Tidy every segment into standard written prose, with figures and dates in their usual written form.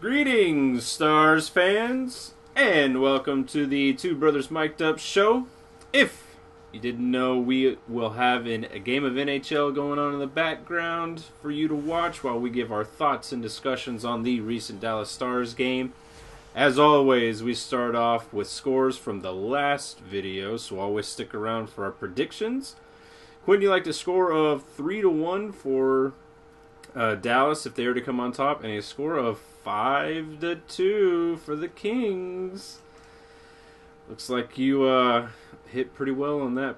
Greetings, Stars fans, and welcome to the Two Brothers Mic'd Up show. If you didn't know, we will have a game of NHL going on in the background for you to watch while we give our thoughts and discussions on the recent Dallas Stars game. As always, we start off with scores from the last video, so always stick around for our predictions. Quinn, you like the score of 3-1 for Dallas if they were to come on top, and a score of 5-2 for the Kings. Looks like you hit pretty well on that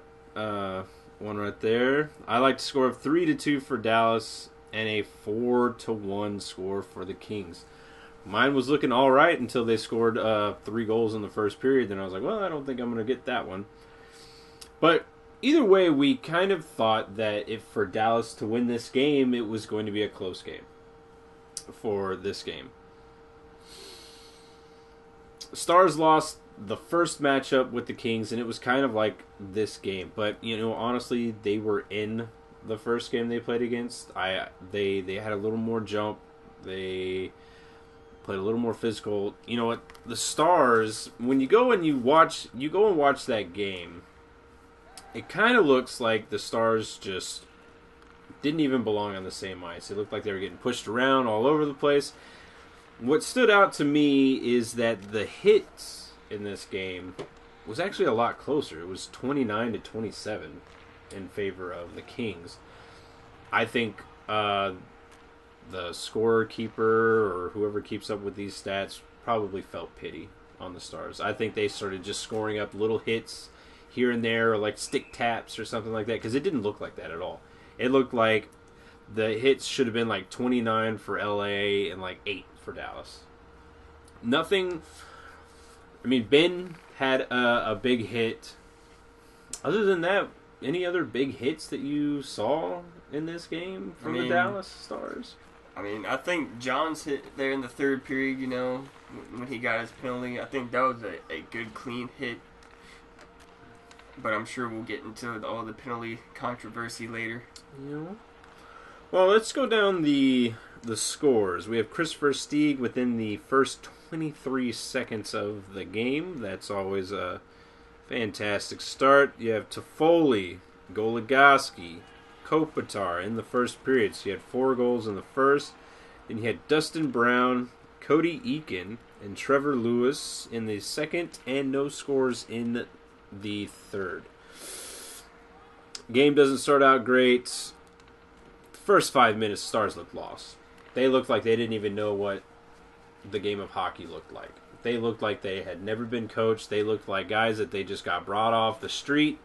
one right there. I like the score of 3-2 for Dallas and a 4-1 score for the Kings. Mine was looking all right until they scored 3 goals in the first period. Then I was like, well, I don't think I'm going to get that one. But either way, we kind of thought that if for Dallas to win this game, it was going to be a close game. For this game, Stars lost the first matchup with the Kings, and it was kind of like this game. But you know, honestly, they were in the first game they played against. They had a little more jump. They played a little more physical. You know what? The Stars, when you go and watch that game, it kind of looks like the Stars just didn't even belong on the same ice. It looked like they were getting pushed around all over the place. What stood out to me is that the hits in this game was actually a lot closer. It was 29-27 in favor of the Kings. I think the scorer keeper or whoever keeps up with these stats probably felt pity on the Stars. I think they started just scoring up little hits here and there, or like stick taps or something like that, because it didn't look like that at all. It looked like the hits should have been like 29 for LA and like 8 for Dallas. Nothing. I mean, Ben had a big hit. Other than that, any other big hits that you saw in this game from the Dallas Stars? I mean, I think Johns hit there in the third period, you know, when he got his penalty. I think that was a good, clean hit. But I'm sure we'll get into all the penalty controversy later. Yeah. Well, let's go down the scores. We have Christopher Stieg within the first 23 seconds of the game. That's always a fantastic start. You have Toffoli, Goligoski, Kopitar in the first period. So you had 4 goals in the first. Then you had Dustin Brown, Cody Eakin, and Trevor Lewis in the second, and no scores in the third. Game doesn't start out great. The first 5 minutes, Stars looked lost. They looked like they didn't even know what the game of hockey looked like. They looked like they had never been coached. They looked like guys that they just got brought off the street,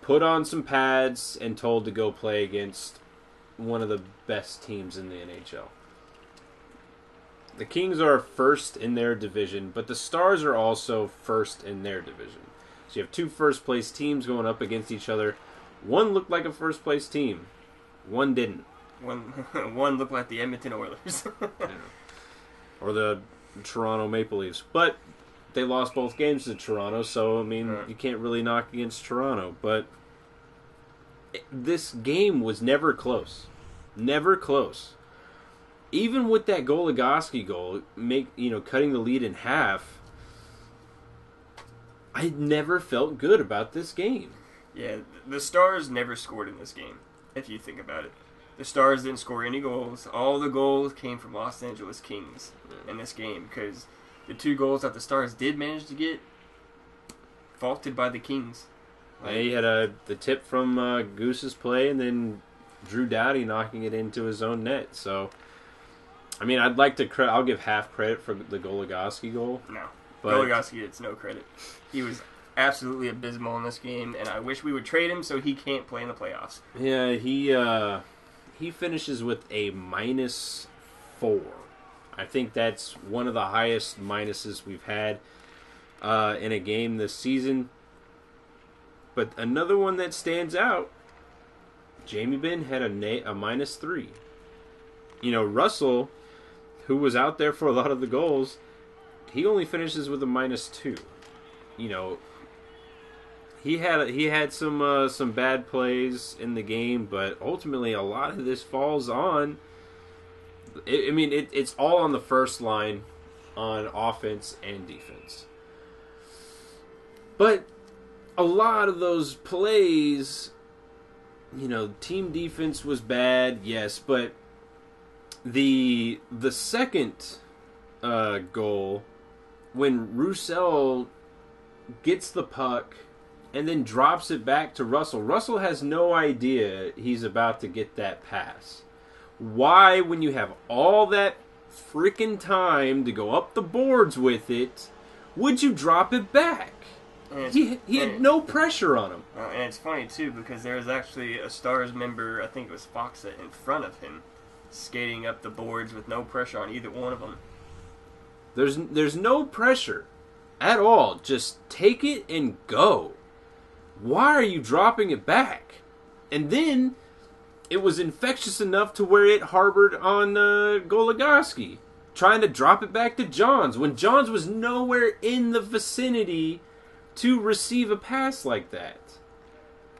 put on some pads, and told to go play against one of the best teams in the NHL. The Kings are first in their division, but the Stars are also first in their division. So you have 2 first-place teams going up against each other. One looked like a first-place team. One didn't. One looked like the Edmonton Oilers. Yeah. Or the Toronto Maple Leafs. But they lost both games to Toronto, so, I mean, You can't really knock against Toronto. But this game was never close. Never close. Even with that Goligoski goal, cutting the lead in half, I never felt good about this game. Yeah, the Stars never scored in this game, if you think about it. The Stars didn't score any goals. All the goals came from Los Angeles Kings in this game, because the 2 goals that the Stars did manage to get, faulted by the Kings. They had the tip from Goose's play, and then Drew Doughty knocking it into his own net, so I mean, I'll give half credit for the Goligoski goal. No. But Goligoski gets no credit. He was absolutely abysmal in this game, and I wish we would trade him so he can't play in the playoffs. Yeah, he finishes with a -4. I think that's one of the highest minuses we've had in a game this season. But another one that stands out, Jamie Benn had a -3. You know, Russell, who was out there for a lot of the goals, he only finishes with a -2. You know, he had some bad plays in the game, but ultimately a lot of this falls on It's all on the first line on offense and defense. But a lot of those plays, team defense was bad, yes, but the second goal, when Roussel gets the puck and then drops it back to Russell. Russell has no idea he's about to get that pass. Why, when you have all that freaking time to go up the boards with it, would you drop it back? He had no pressure on him. And it's funny, too, because there was actually a Stars member, I think it was Foxa, in front of him, skating up the boards with no pressure on either one of them. There's no pressure at all. Just take it and go. Why are you dropping it back? And then it was infectious enough to where it harbored on Goligoski, trying to drop it back to Johns, when Johns was nowhere in the vicinity to receive a pass like that.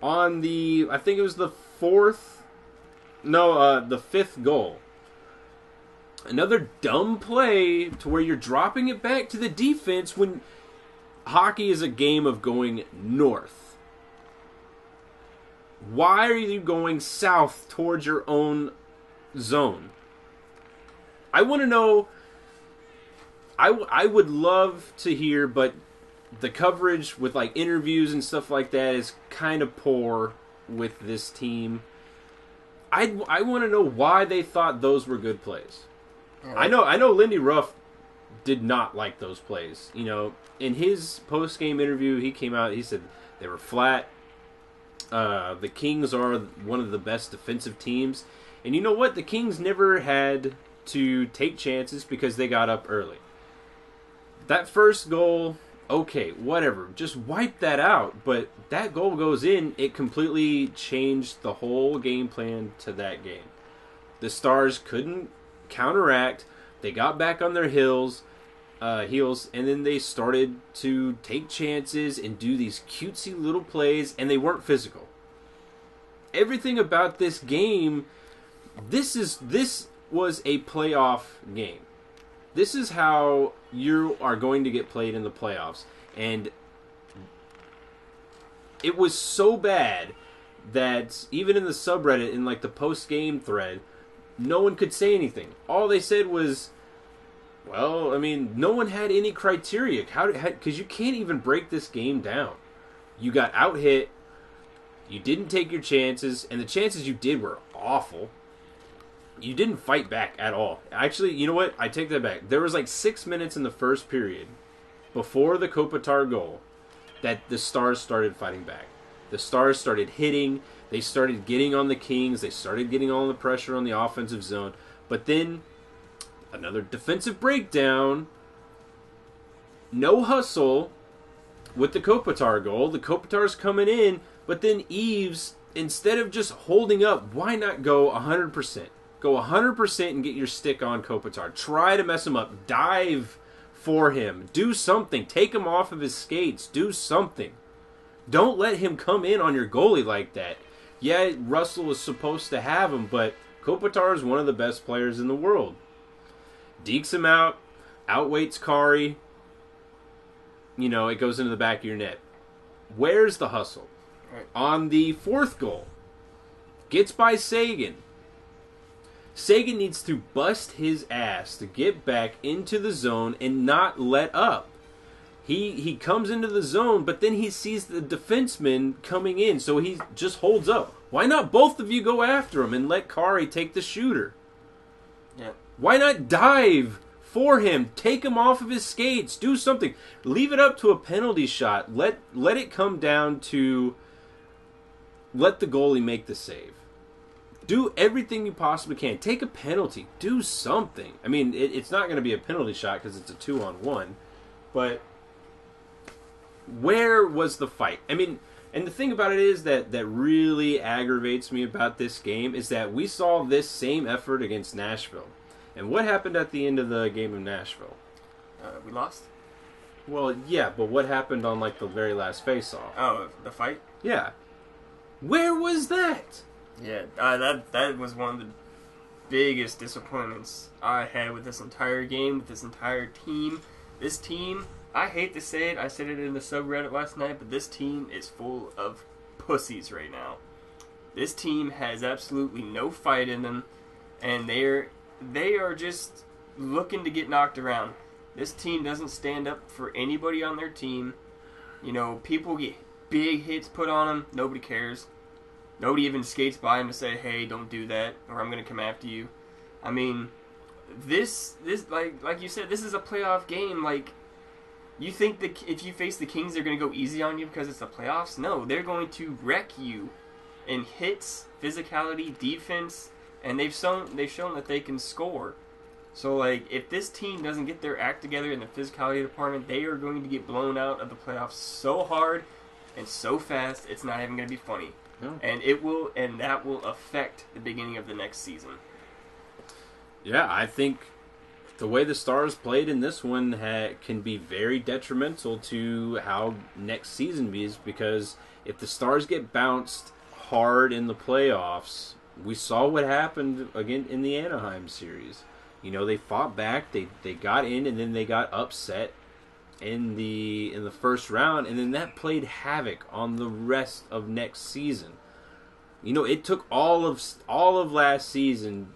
On the, I think it was the fifth goal. Another dumb play to where you're dropping it back to the defense when hockey is a game of going north. Why are you going south towards your own zone? I want to know. I would love to hear, but the coverage with like interviews and stuff like that is kind of poor with this team. I want to know why they thought those were good plays. Right. I know Lindy Ruff did not like those plays. In his post-game interview, he came out, he said they were flat. The Kings are one of the best defensive teams. And you know what? The Kings never had to take chances because they got up early. That first goal, okay, whatever. Just wipe that out. But that goal goes in, it completely changed the whole game plan to that game. The Stars couldn't counteract. They got back on their heels, and then they started to take chances and do these cutesy little plays, and they weren't physical. Everything about this game, this was a playoff game. This is how you are going to get played in the playoffs. And it was so bad that even in the subreddit, in like the post-game thread, no one could say anything. All they said was, well, no one had any criteria. Because you can't even break this game down. You got out-hit, you didn't take your chances, and the chances you did were awful. You didn't fight back at all. Actually, you know what? I take that back. There was like 6 minutes in the first period before the Kopitar goal that the Stars started fighting back. The Stars started hitting. They started getting on the Kings. They started getting all the pressure on the offensive zone. But then another defensive breakdown. No hustle with the Kopitar goal. The Kopitar's coming in. But then Eaves, instead of just holding up, why not go 100%? Go 100% and get your stick on Kopitar. Try to mess him up. Dive for him. Do something. Take him off of his skates. Do something. Don't let him come in on your goalie like that. Yeah, Russell was supposed to have him, but Kopitar is one of the best players in the world. Dekes him out. Outweights Kari. It goes into the back of your net. Where's the hustle? Right. On the fourth goal, gets by Seguin. Seguin needs to bust his ass to get back into the zone and not let up. He comes into the zone, but then he sees the defenseman coming in, so he just holds up. Why not both of you go after him and let Kari take the shooter? Yeah. Why not dive for him? Take him off of his skates. Do something. Leave it up to a penalty shot. Let it come down to let the goalie make the save. Do everything you possibly can. Take a penalty. Do something. It's not going to be a penalty shot because it's a 2-on-1. But where was the fight? And the thing about it is that really aggravates me about this game is that we saw this same effort against Nashville. And what happened at the end of the game in Nashville? We lost. Well, yeah, but what happened on the very last face-off? Oh, the fight? Yeah. Where was that? Yeah, that was one of the biggest disappointments I had with this entire game, with this entire team. This team, I hate to say it, I said it in the subreddit last night, but this team is full of pussies right now. This team has absolutely no fight in them, and they are just looking to get knocked around. This team doesn't stand up for anybody on their team. You know, people get big hits put on them. Nobody cares. Nobody even skates by them to say, hey, don't do that, or I'm going to come after you. I mean, this like you said, this is a playoff game. Like, you think that if you face the Kings, they're going to go easy on you because it's the playoffs? No, they're going to wreck you in hits, physicality, defense, and they've shown that they can score. So, like, if this team doesn't get their act together in the physicality department, they are going to get blown out of the playoffs so hard and so fast, it's not even going to be funny. No. And that will affect the beginning of the next season. Yeah, I think the way the Stars played in this one can be very detrimental to how next season is, because if the Stars get bounced hard in the playoffs, we saw what happened again in the Anaheim series. You know, they fought back, they got in, and then they got upset in the first round, and then that played havoc on the rest of next season. You know, it took all of last season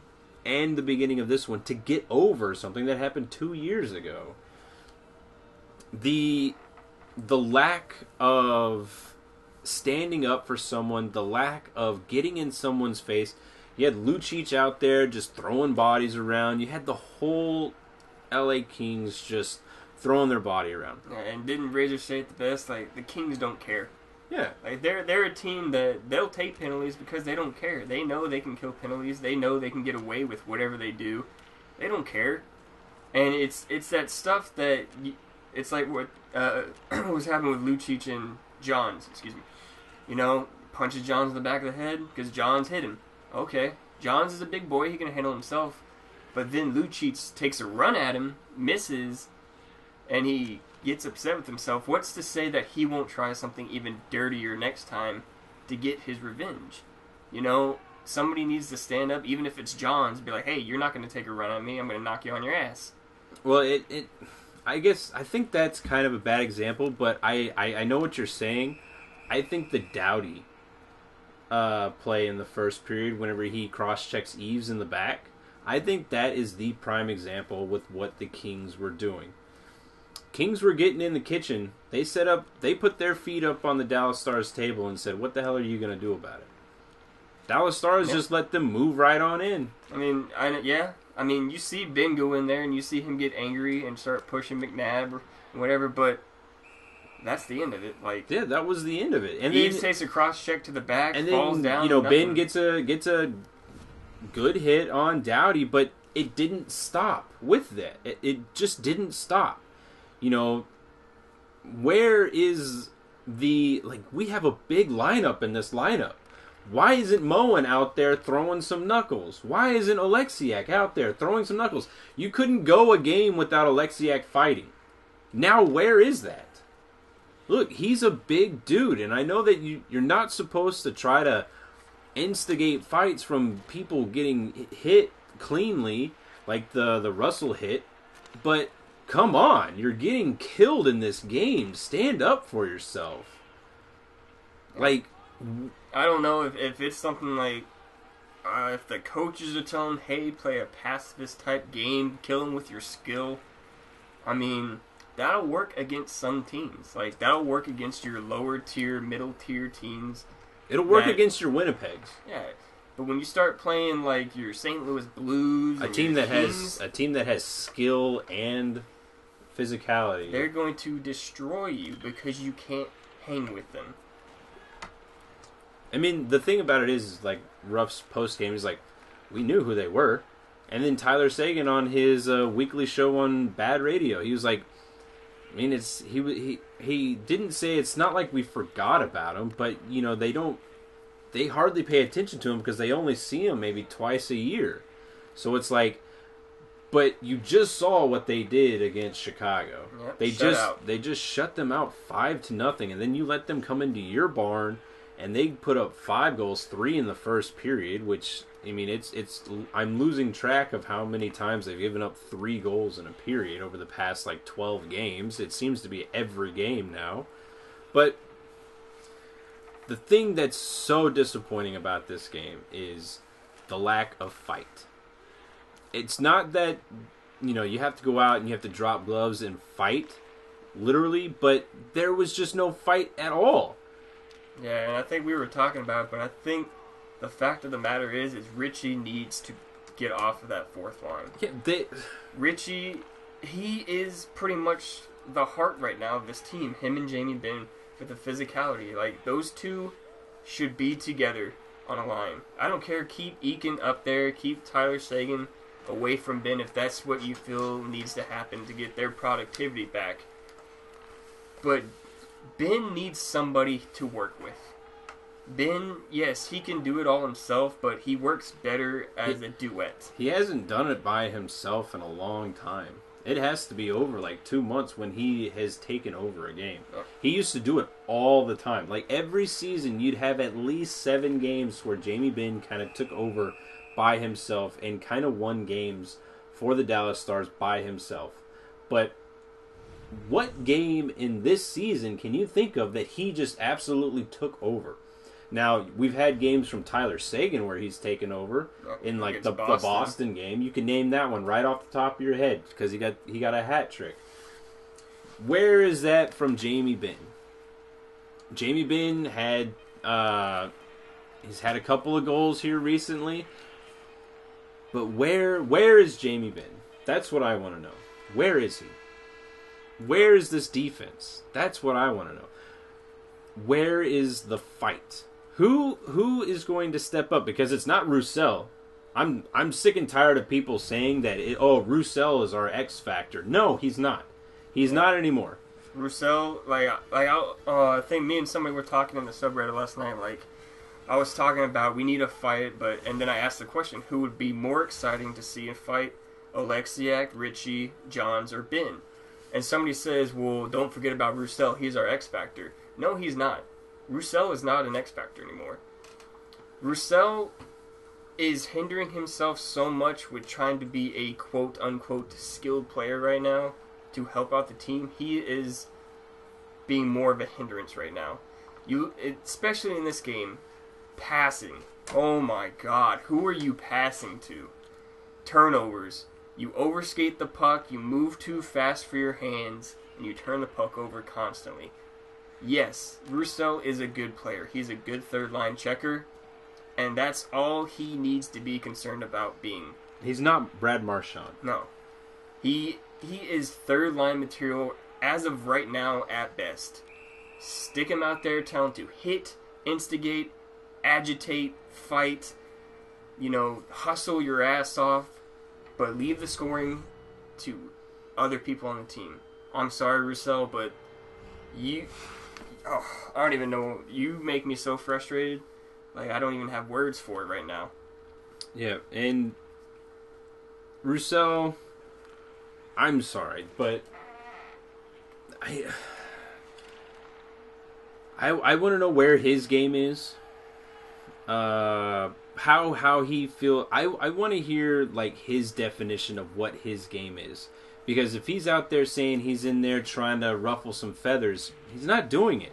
and the beginning of this one to get over something that happened 2 years ago. The lack of standing up for someone, the lack of getting in someone's face. You had Lucic out there just throwing bodies around. You had the whole LA Kings just throwing their body around. Yeah, and didn't Razor say it the best? Like, the Kings don't care. Yeah. Like, they're a team that they'll take penalties because they don't care. They know they can kill penalties. They know they can get away with whatever they do. They don't care. And it's that stuff that... It's like what was happening with Lucic and Johns, You know, punches Johns in the back of the head because Johns hit him. Okay, Johns is a big boy, he can handle himself, but then Lucic takes a run at him, misses, and he gets upset with himself. What's to say that he won't try something even dirtier next time to get his revenge? You know, somebody needs to stand up, even if it's Johns, be like, hey, you're not going to take a run at me, I'm going to knock you on your ass. Well, I think that's kind of a bad example, but I know what you're saying. I think the Doughty play in the first period, whenever he cross-checks Eaves in the back, I think that is the prime example with what the Kings were doing. Kings were getting in the kitchen. They put their feet up on the Dallas Stars table and said, what the hell are you going to do about it? Dallas Stars just let them move right on in. I mean, you see Ben go in there and you see him get angry and start pushing McNabb or whatever, but that's the end of it. Like, yeah, that was the end of it. And Eaves takes a cross check to the back, and falls down. You know, Ben gets a good hit on Doughty, but it didn't stop with that. It just didn't stop. You know, where is we have a big lineup in this lineup? Why isn't Moen out there throwing some knuckles? Why isn't Oleksiak out there throwing some knuckles? You couldn't go a game without Oleksiak fighting. Now where is that? Look, he's a big dude, and I know that you're not supposed to try to instigate fights from people getting hit cleanly, like the Russell hit, but come on, you're getting killed in this game. Stand up for yourself. Like, I don't know if it's something like, if the coaches are telling, hey, play a pacifist type game, kill him with your skill. I mean... That'll work against some teams. Like, that'll work against your lower tier, middle tier teams. It'll work against your Winnipegs. Yeah, but when you start playing like your St. Louis Blues, a team that has skill and physicality, they're going to destroy you because you can't hang with them. I mean, the thing about it is like Ruff's post game is like, we knew who they were, and then Tyler Seguin on his weekly show on Bad Radio, he was like. I mean, it's he didn't say it's not like we forgot about him, but you know they hardly pay attention to him because they only see him maybe twice a year. So it's like, but you just saw what they did against Chicago. Yep, they just shut them out 5-0, and then you let them come into your barn and they put up 5 goals, 3 in the first period, which I mean, it's I'm losing track of how many times they've given up 3 goals in a period over the past, like, 12 games. It seems to be every game now. But the thing that's so disappointing about this game is the lack of fight. It's not that, you know, you have to go out and you have to drop gloves and fight, literally, but there was just no fight at all. Yeah, and I think we were talking about it, but I think the fact of the matter is Ritchie needs to get off of that fourth line. Yeah, Ritchie, he is pretty much the heart right now of this team, him and Jamie Benn, with the physicality. Like, those two should be together on a line. I don't care. Keep Eakin up there. Keep Tyler Seguin away from Ben if that's what you feel needs to happen to get their productivity back. But Ben needs somebody to work with. Ben, yes, he can do it all himself, but he works better as a duet. He hasn't done it by himself in a long time. It has to be over, like, 2 months when he has taken over a game. He used to do it all the time. Like, every season, you'd have at least 7 games where Jamie Benn kind of took over by himself and kind of won games for the Dallas Stars by himself. But what game in this season can you think of that he just absolutely took over? Now, we've had games from Tyler Seguin where he's taken over in, like, the Boston game. You can name that one right off the top of your head because he got a hat trick. Where is that from Jamie Benn? Jamie Benn had he's had a couple of goals here recently, but where is Jamie Benn? That's what I want to know. Where is he? Where is this defense? That's what I want to know. Where is the fight? Who is going to step up? Because it's not Roussel. I'm sick and tired of people saying that, Roussel is our X factor. No, he's not. He's not anymore. Roussel, I think me and somebody were talking in the subreddit last night, like, I was talking about we need a fight, and then I asked the question, who would be more exciting to see a fight, Oleksiak, Ritchie, Johns, or Ben? And somebody says, well, don't forget about Roussel. He's our X factor. No, he's not. Roussel is not an X-Factor anymore. Roussel is hindering himself so much with trying to be a quote-unquote skilled player right now to help out the team. He is being more of a hindrance right now. Especially in this game, passing. Oh my God, who are you passing to? Turnovers. You overskate the puck, you move too fast for your hands, and you turn the puck over constantly. Yes, Roussel is a good player. He's a good third-line checker, and that's all he needs to be concerned about being. He's not Brad Marchand. No. He is third-line material as of right now at best. Stick him out there, tell him to hit, instigate, agitate, fight, hustle your ass off, but leave the scoring to other people on the team. I'm sorry, Roussel, but I don't even know. You make me so frustrated. Like, I don't even have words for it right now. Yeah, and Roussel, I'm sorry, but I want to know where his game is. How he feel. I want to hear, like, his definition of what his game is. Because if he's out there saying he's in there trying to ruffle some feathers, he's not doing it.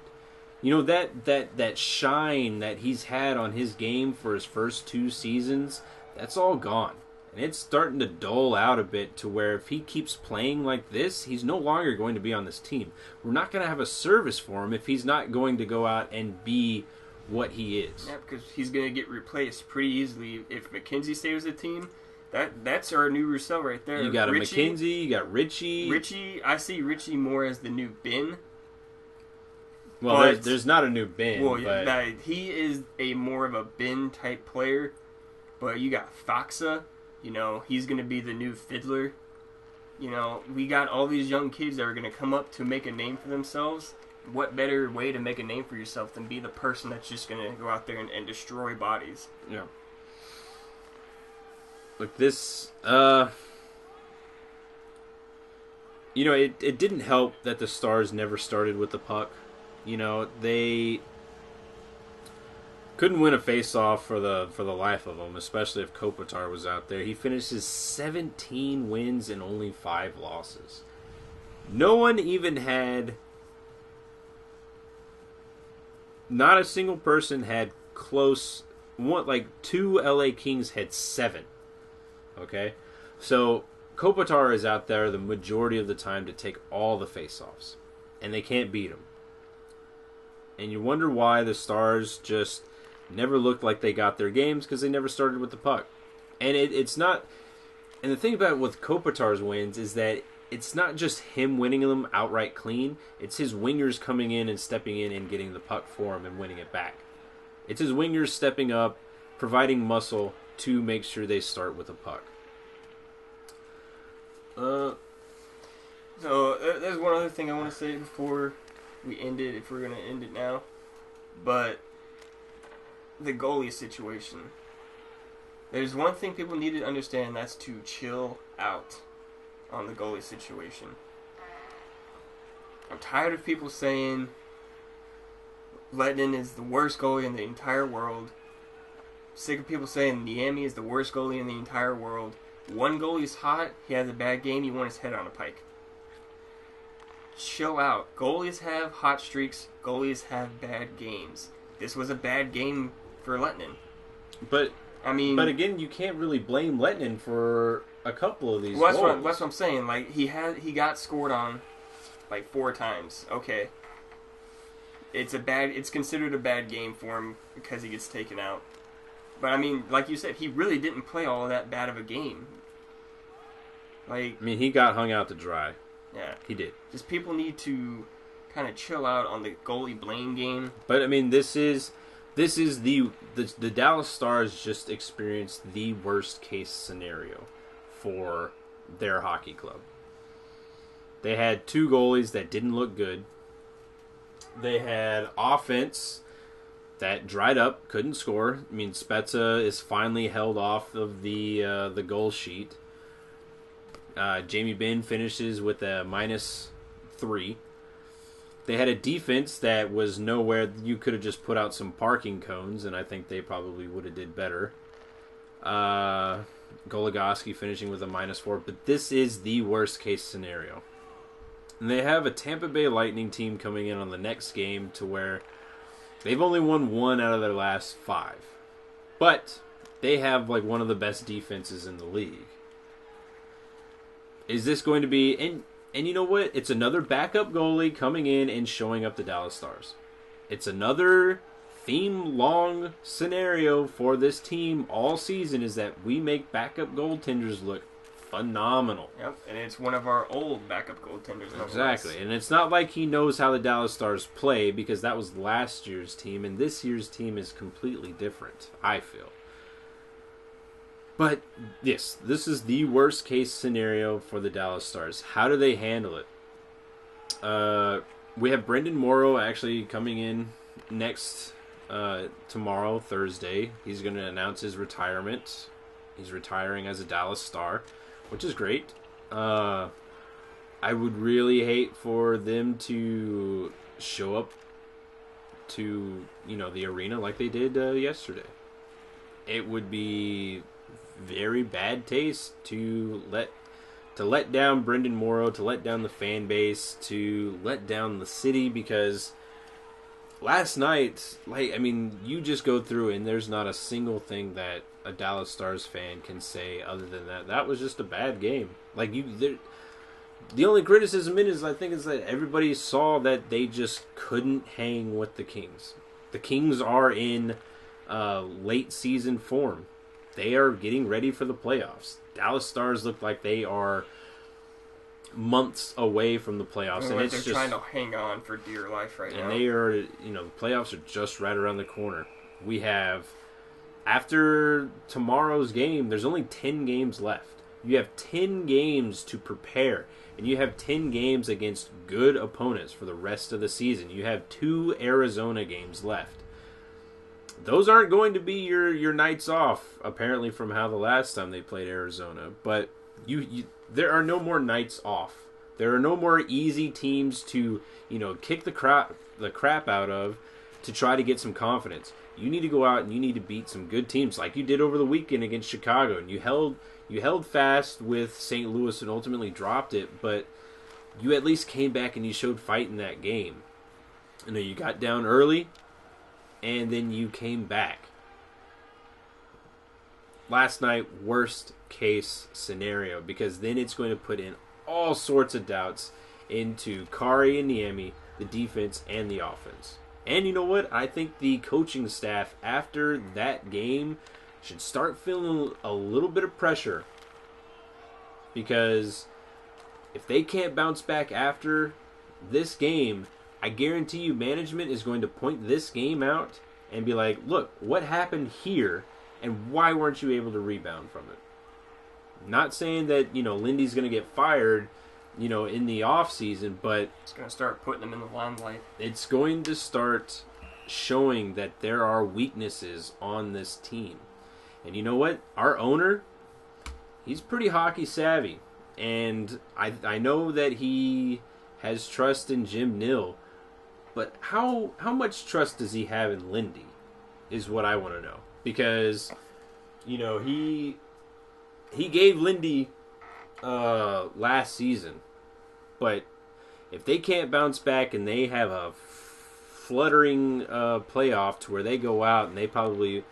That shine that he's had on his game for his first 2 seasons, that's all gone. And it's starting to dull out a bit to where if he keeps playing like this, he's no longer going to be on this team. We're not going to have a service for him if he's not going to go out and be what he is. Yeah, because he's going to get replaced pretty easily if McKenzie stays with the team. That's our new Roussel right there. You got McKenzie, you got Ritchie. Ritchie, I see Ritchie more as the new Ben. Well, but there's not a new Ben. Well, but he is a more of a Ben type player. But you got Foxa, he's going to be the new fiddler. We got all these young kids that are going to come up to make a name for themselves. What better way to make a name for yourself than be the person that's just going to go out there and destroy bodies? Yeah. Look, this, it didn't help that the Stars never started with the puck. They Couldn't win a faceoff for the life of him, especially if Kopitar was out there. He finishes 17 wins and only 5 losses. No one even had... Not a single person had close... like, 2 LA Kings had 7. Okay? So, Kopitar is out there the majority of the time to take all the faceoffs. And they can't beat him. And you wonder why the Stars just never looked like they got their games, because they never started with the puck. And it's not... And the thing about with Kopitar's wins is that it's not just him winning them outright clean. It's his wingers coming in and stepping in and getting the puck for him and winning it back. It's his wingers stepping up, providing muscle to make sure they start with a puck. So there's one other thing I want to say before we end it, if we're going to end it now. But the goalie situation. There's one thing people need to understand, and that's to chill out on the goalie situation. I'm tired of people saying Lehtonen is the worst goalie in the entire world. Sick of people saying Niemi is the worst goalie in the entire world. One goalie's hot, he has a bad game, you want his head on a pike. Chill out. Goalies have hot streaks. Goalies have bad games. This was a bad game for Lehtonen. But I mean, but again, you can't really blame Lehtonen for a couple of these goals. That's what I'm saying. Like he got scored on like 4 times. Okay, it's considered a bad game for him because he gets taken out. But I mean, like you said, he really didn't play all that bad of a game. Like I mean, he got hung out to dry. Yeah, he did. Just people need to kind of chill out on the goalie blame game. But I mean, this is the Dallas Stars just experienced the worst case scenario for their hockey club. They had 2 goalies that didn't look good. They had offense that dried up, couldn't score. I mean, Spezza is finally held off of the goal sheet. Jamie Benn finishes with a -3. They had a defense that was nowhere. You could have just put out some parking cones, and I think they probably would have did better. Goligoski finishing with a -4, but this is the worst case scenario. And they have a Tampa Bay Lightning team coming in on the next game to where they've only won 1 out of their last 5. But they have like one of the best defenses in the league. Is this going to be... And you know what? It's another backup goalie coming in and showing up the Dallas Stars. It's another theme-long scenario for this team all season is that we make backup goaltenders look phenomenal. Yep, and it's one of our old backup goaltenders. Exactly, and it's not like he knows how the Dallas Stars play because that was last year's team, and this year's team is completely different, I feel. But yes, this is the worst case scenario for the Dallas Stars. How do they handle it? We have Brendan Morrow actually coming in next tomorrow, Thursday. He's going to announce his retirement. He's retiring as a Dallas Star, which is great. I would really hate for them to show up to the arena like they did yesterday. It would be very bad taste to let down Brendan Morrow, to let down the fan base, to let down the city, because last night, you just go through and there's not a single thing that a Dallas Stars fan can say other than that was just a bad game. The only criticism is that everybody saw that they just couldn't hang with the Kings. The Kings are in late season form. They are getting ready for the playoffs. Dallas Stars look like they are months away from the playoffs, and it's just trying to hang on for dear life right now. And they are, the playoffs are just right around the corner. We have after tomorrow's game, there's only 10 games left. You have 10 games to prepare, and you have 10 games against good opponents for the rest of the season. You have 2 Arizona games left. Those aren't going to be your nights off, apparently, from how the last time they played Arizona. But there are no more nights off. There are no more easy teams to kick the crap out of to try to get some confidence. You need to go out and you need to beat some good teams like you did over the weekend against Chicago. And you held fast with St. Louis and ultimately dropped it, but you at least came back and you showed fight in that game. You know, you got down early, and then you came back. Last night, worst case scenario, because then it's going to put in all sorts of doubts into Kari and Niemi, the defense, and the offense. And you know what? I think the coaching staff after that game should start feeling a little bit of pressure, because if they can't bounce back after this game, I guarantee you management is going to point this game out and be like, look, what happened here and why weren't you able to rebound from it? Not saying that, Lindy's going to get fired, in the offseason, but it's going to start putting them in the limelight. It's going to start showing that there are weaknesses on this team. And you know what? Our owner, he's pretty hockey savvy. And I know that he has trust in Jim Nill. But how much trust does he have in Lindy is what I want to know. Because, he gave Lindy last season. But if they can't bounce back and they have a fluttering playoff to where they go out and they play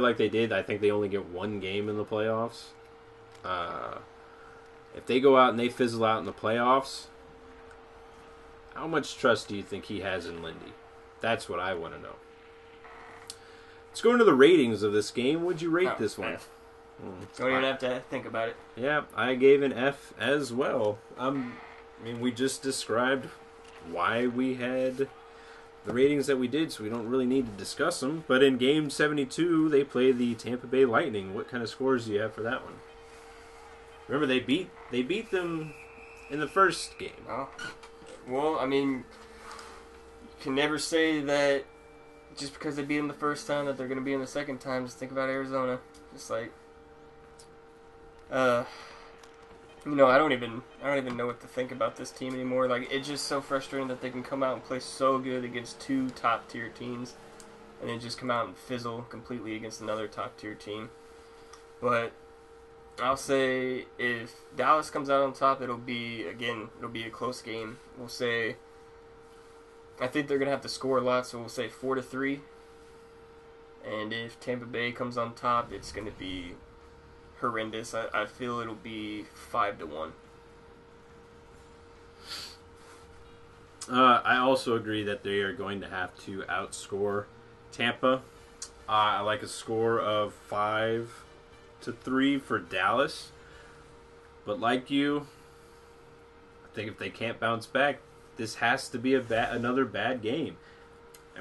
like they did, I think they only get one game in the playoffs. If they go out and they fizzle out in the playoffs, how much trust do you think he has in Lindy? That's what I want to know. Let's go into the ratings of this game. What'd you rate this one? Don't even have to think about it. Yeah, I gave an F as well. We just described why we had the ratings that we did, so we don't really need to discuss them. But in Game 72, they play the Tampa Bay Lightning. What kind of scores do you have for that one? Remember, they beat them in the first game. Oh. Well, you can never say that just because they beat them the first time that they're going to be in the second time. Just think about Arizona. Just like, I don't even know what to think about this team anymore. Like, it's just so frustrating that they can come out and play so good against two top-tier teams and then just come out and fizzle completely against another top-tier team. But I'll say if Dallas comes out on top, it'll be a close game. We'll say, I think they're going to have to score a lot, so we'll say 4-3. And if Tampa Bay comes on top, it's going to be horrendous. I feel it'll be 5-1. I also agree that they are going to have to outscore Tampa. I like a score of 5-3 for Dallas. But like you, I think if they can't bounce back, this has to be another bad game.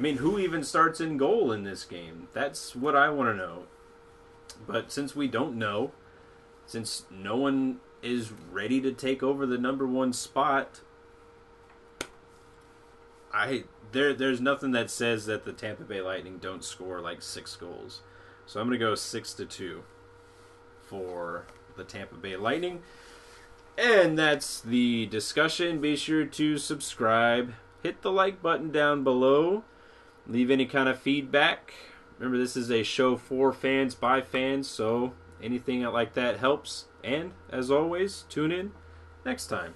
Who even starts in goal in this game? That's what I want to know. But since we don't know, since no one is ready to take over the number one spot, there's nothing that says that the Tampa Bay Lightning don't score like 6 goals. So I'm going to go 6-2 for the Tampa Bay Lightning. And that's the discussion. Be sure to subscribe. Hit the like button down below. Leave any kind of feedback. Remember, this is a show for fans, by fans, so anything like that helps. And, as always, tune in next time.